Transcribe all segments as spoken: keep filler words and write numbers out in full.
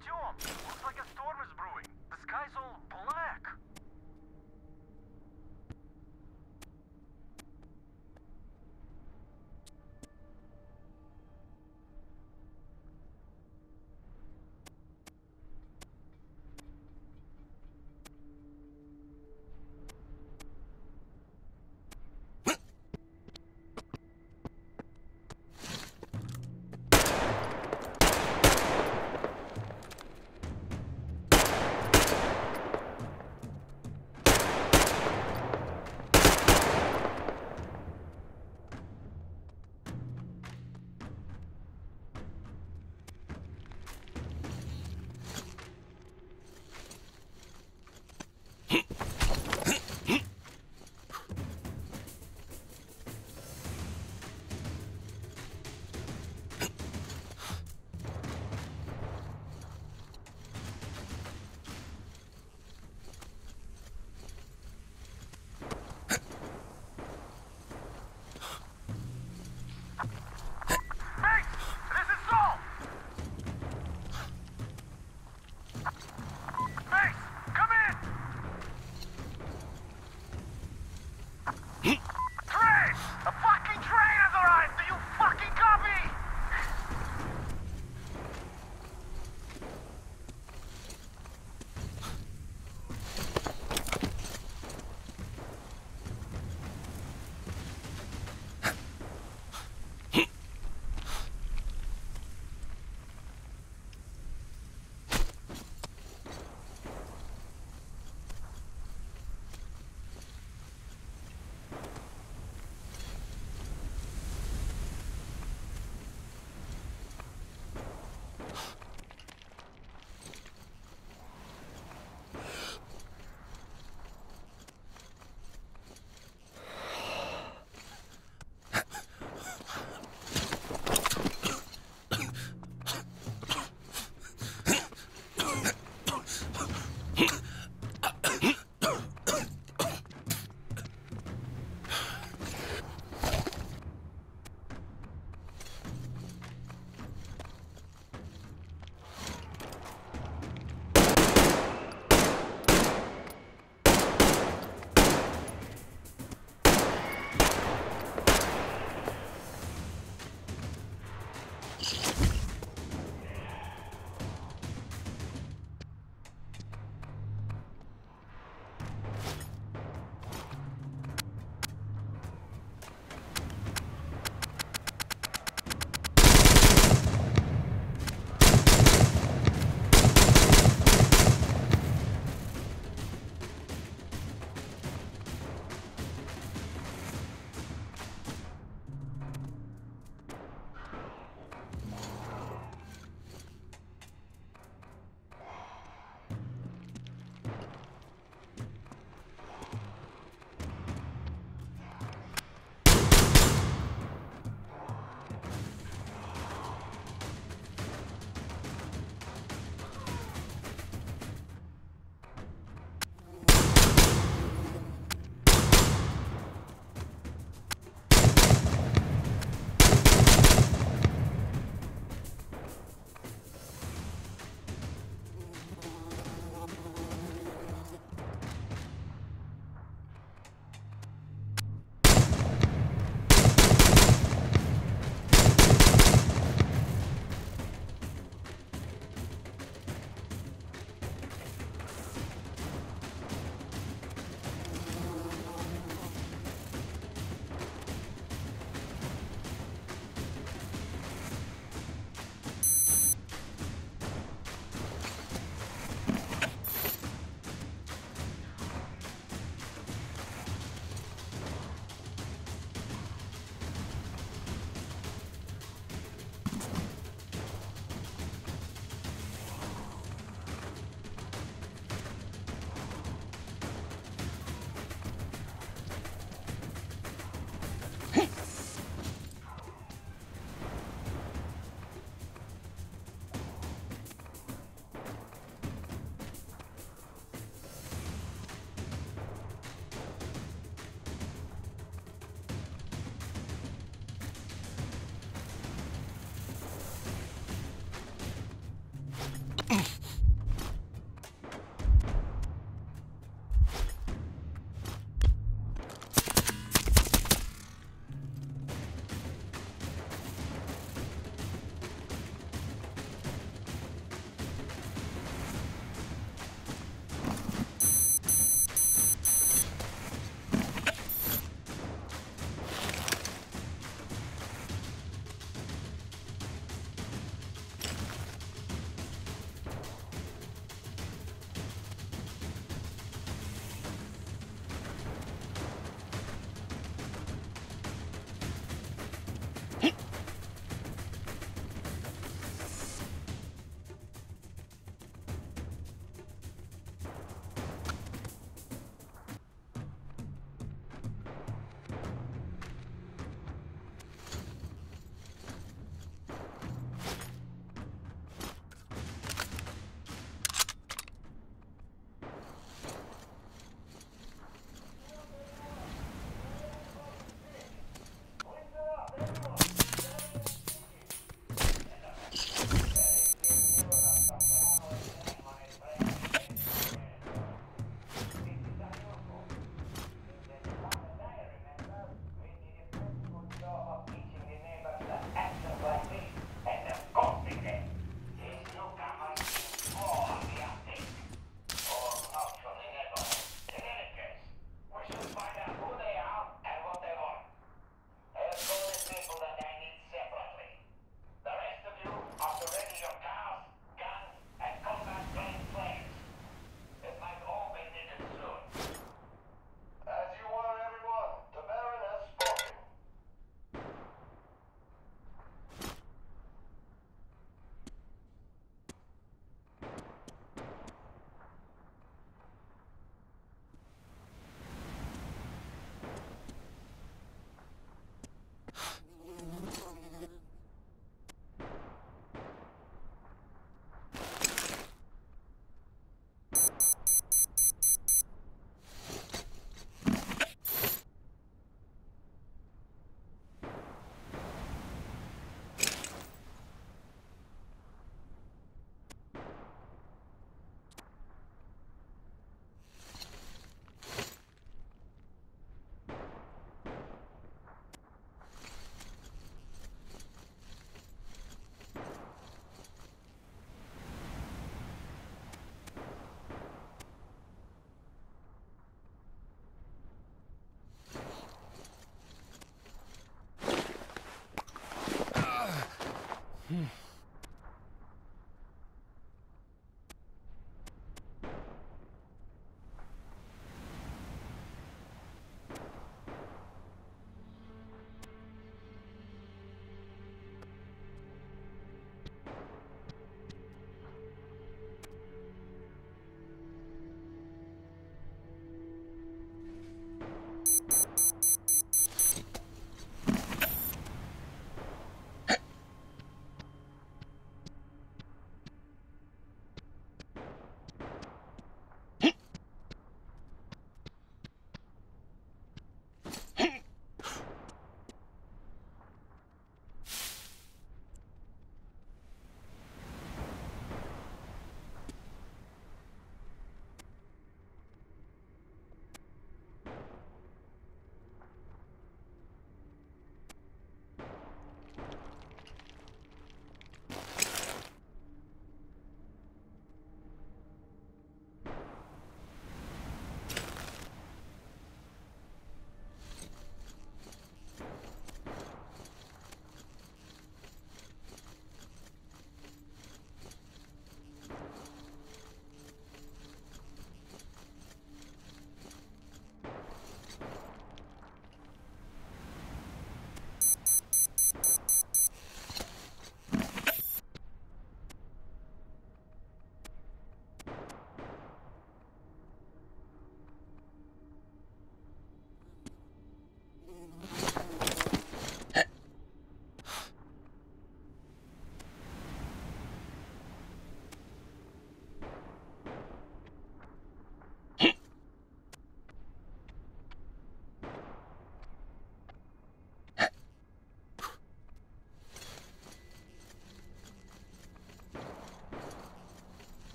Artyom, looks like a storm is brewing. The sky's all black.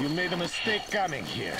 You made a mistake coming here.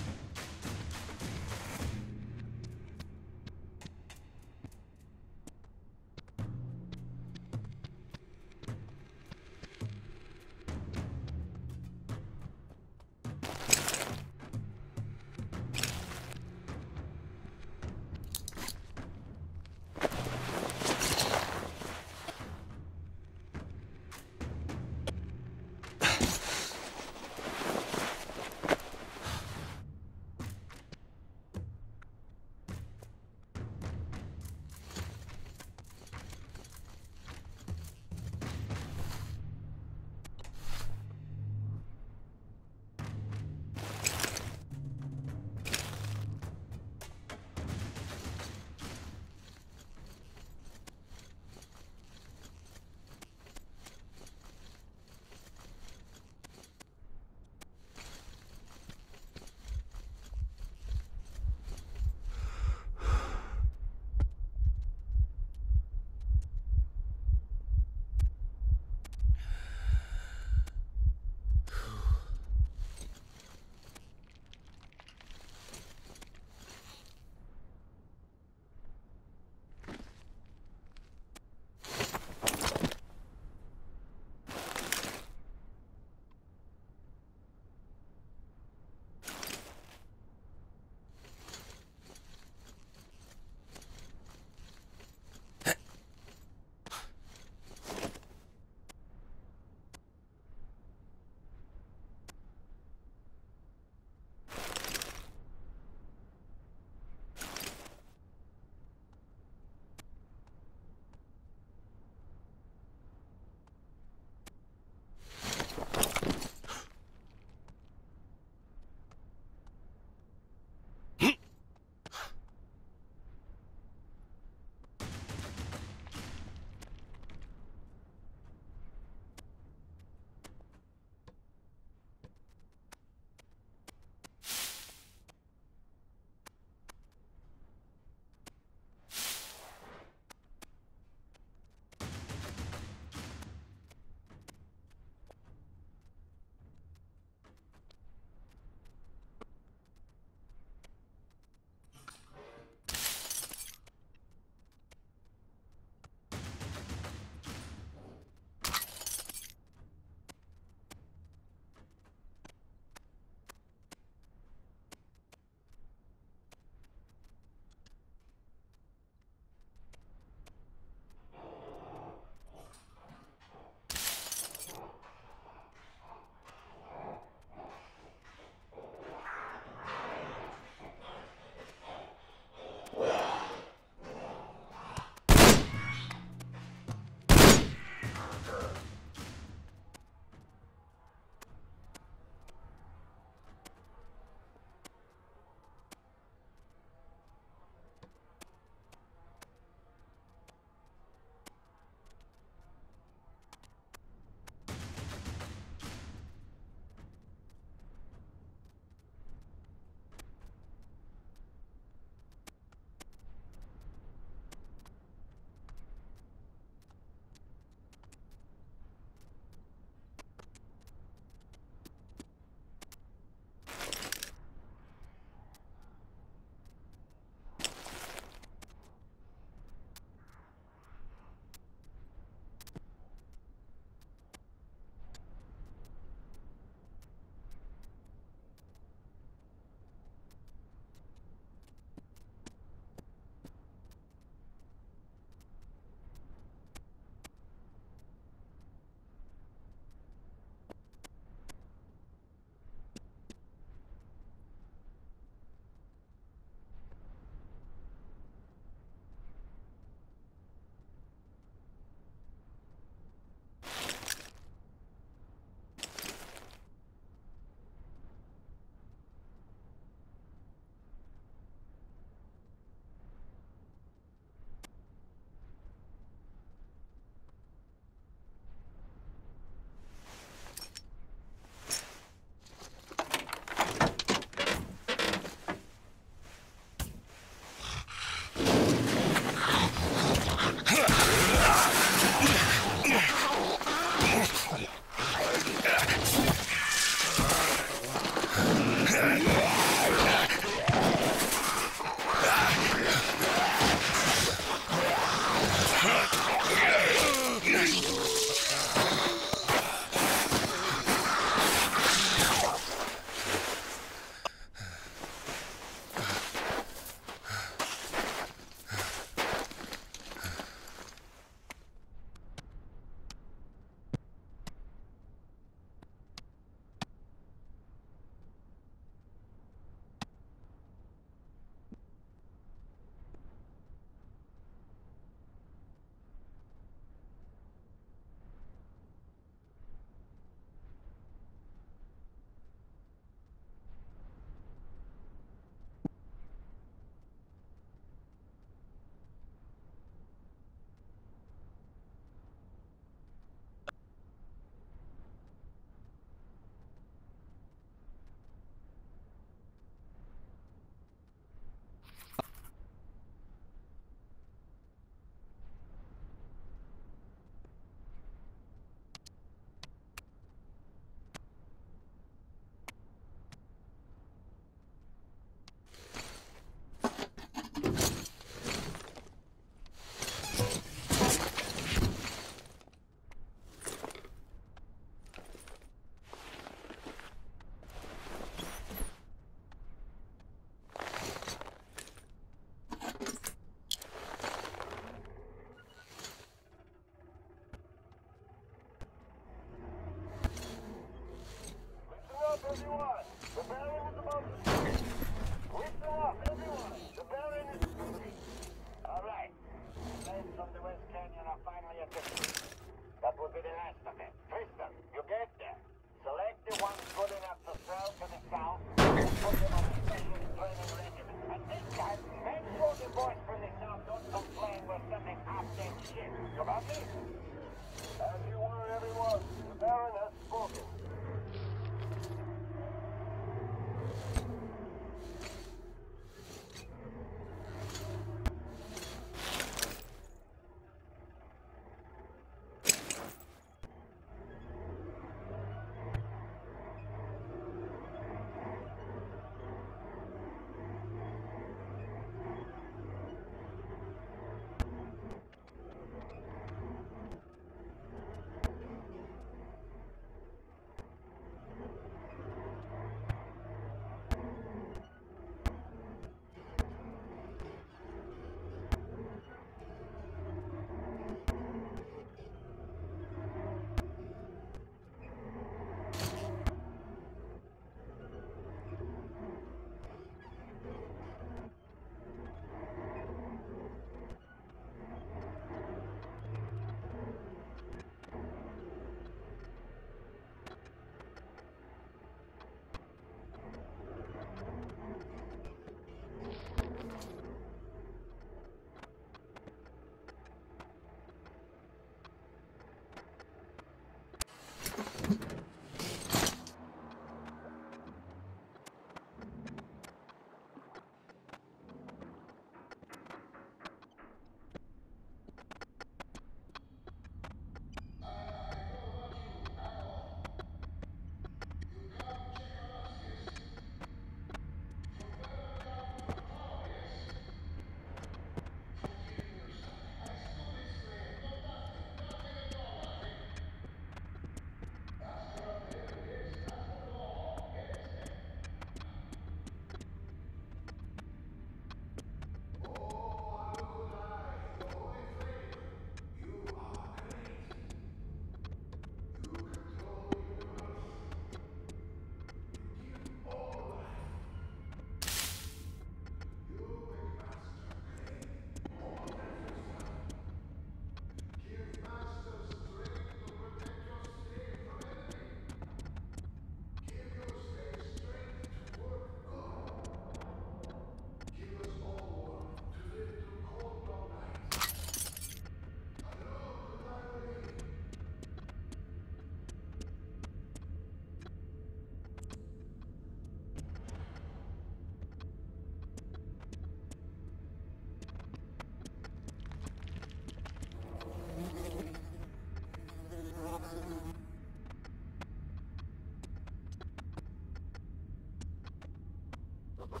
You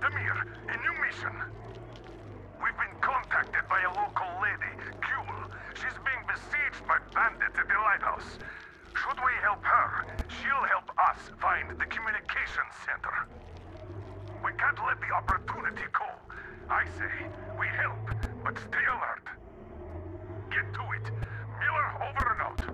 Demir, a new mission. We've been contacted by a local lady, Kuhl. She's being besieged by bandits at the lighthouse. Should we help her, she'll help us find the communications center. We can't let the opportunity go. I say, we help, but stay alert. Get to it. Miller, over and out.